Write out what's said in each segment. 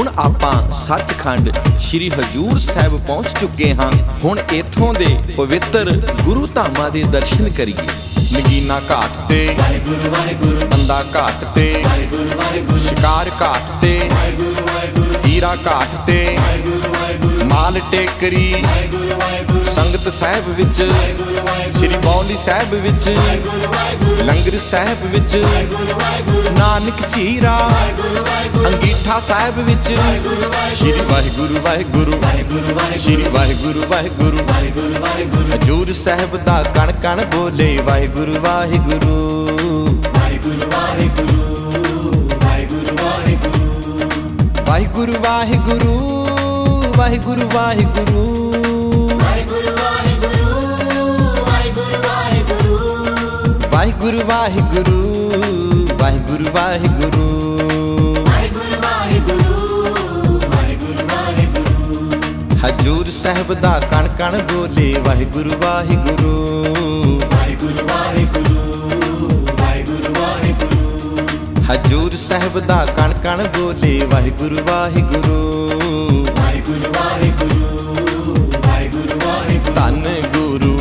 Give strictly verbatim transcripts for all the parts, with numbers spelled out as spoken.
ਹੁਣ ਆਪਾਂ ਸੱਚਖੰਡ श्री हजूर साहब पहुंच चुके हैं। ਹੁਣ ਇੱਥੋਂ ਦੇ पवित्र गुरु धामां ਦੇ दर्शन करिए। नगीना घाट ते वाहेगुरू वाहेगुरू, अंदा घाट ते वाहेगुरू वाहेगुरू, शिकार घाट ते वाहेगुरू वाहेगुरू, हीरा घाट ते वाहेगुरू वाहेगुरू, माल टेकरी वाहेगुरू वाहेगुरू, संगत साहब विच श्री बौली साहब विच, लंगर साहब विच, नानक चीरा अंगीठा साहब विच, श्री वाहेगुरू वाहेगुरू, श्री वाहेगुरू वाहेगुरू, हजूर साहब दा कण कण बोले वाहेगुरू वाहेगुरू। वाहेगुरू वाहेगुरू, वाहेगुरू वाहेगुरू, वाहेगुरू वाहेगुरू, वाहेगुरू वाहेगुरू, हजूर साहब दा कण कण बोले वाहेगुरू वाहेगुरू। हजूर साहब दा कण कण बोले वाहेगुरू वाहेगुरू। धन गुरु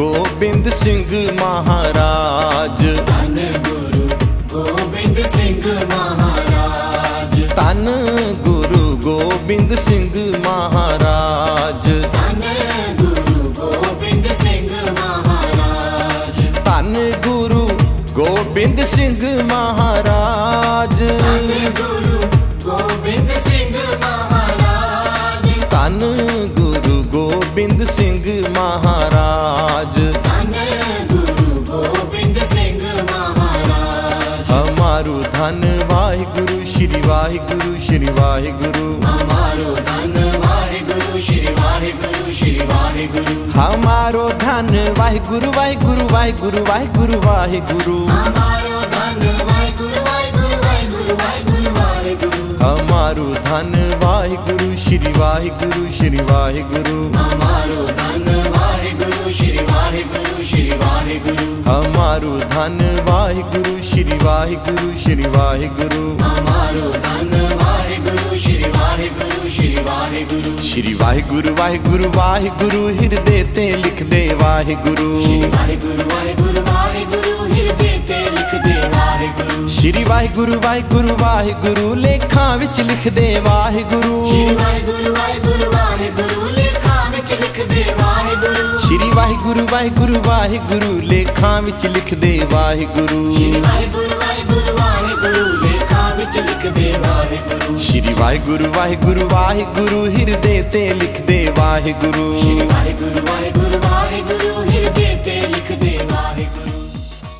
गोबिंद सिंह महाराज, धन गुरु गोबिंद सिंह महाराज, धन गुरु गोबिंद सिंह महाराज, धन गुरु गोबिंद सिंह महाराज, धन गुरु गोबिंद सिंह महाराज, धन गुरु गोबिंद सिंह महाराज, धन गुरु गोबिंद सिंह महाराज, धन गुरु गोबिंद सिंह महाराज। हमारो धन वाहिगुरु श्री वाहिगुरु श्री वाहिगुरु, हमारो धन वाहिगुरु श्री वाहिगुरु श्री वाहिगुरु, हमारो धन वाहिगुरु वाहिगुरु वाहिगुरु वाहिगुरु वाहिगुरु, हमारो धन वाहिगुरु वाहिगुरु वाहिगुरु वाहिगुरु वाहिगुरु, हमारो धन वाहिगुरु श्री वाहिगुरु श्री वाहिगुरु, हमारो धन वाहिगुरु श्री वाहिगुरु श्री वाहिगुरु, हमारो धन वाहिगुरु श्री वाहिगुरु श्री वाहिगुरु, हमारो धन वाहिगुरु श्री वाहिगुरु श्री वाहिगुरु। श्री वाहिगुरु वाहिगुरु वाहिगुरु हृदय ते लिख दे वाहिगुरु, श्री वाहिगुरु वाहिगुरु वाहिगुरु हृदय ते लिख दे वाहिगुरु, श्री वाहिगुरु वाहिगुरु वाहिगुरु लेखां विच लिख दे वाहिगुरु, श्री वाहिगुरु वाहिगुरु वाहिगुरु लेखां विच लिख दे वाहिगुरु, श्री वाहिगुरु वाहिगुरु वाहिगुरु लेखां विच लिख दे वाहिगुरु, श्री वाहिगुरु वाहिगुरु वाहिगुरु लेखां विच लिख दे वाहिगुरु, श्री वाहिगुरु वाहिगुरु वाहिगुरु हृदय ते लिख दे वाहिगुरु, श्री वाहिगुरु वाहिगुरु